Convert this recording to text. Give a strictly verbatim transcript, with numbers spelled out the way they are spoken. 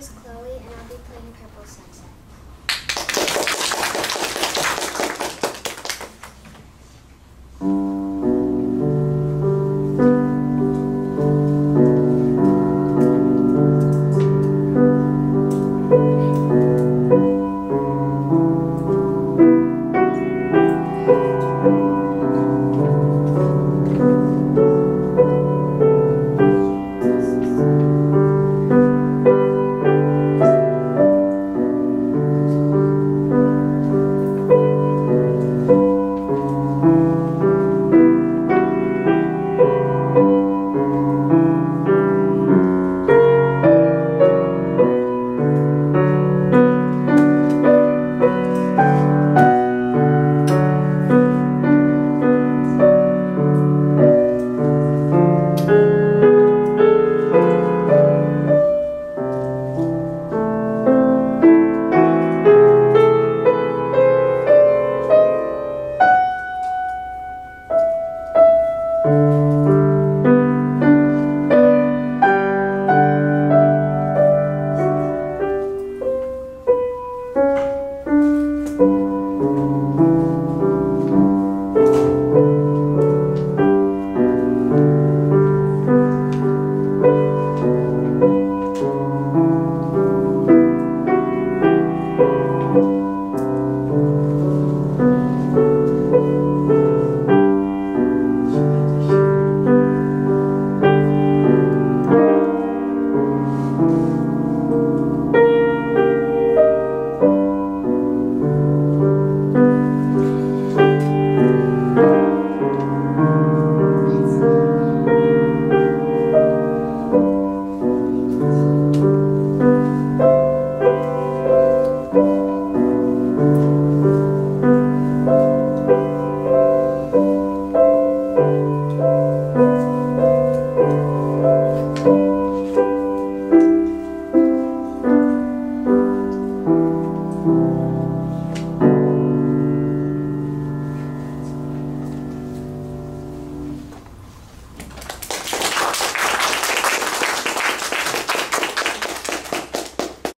is Chloe, and I'll be playing Purple Sunset. Thank you.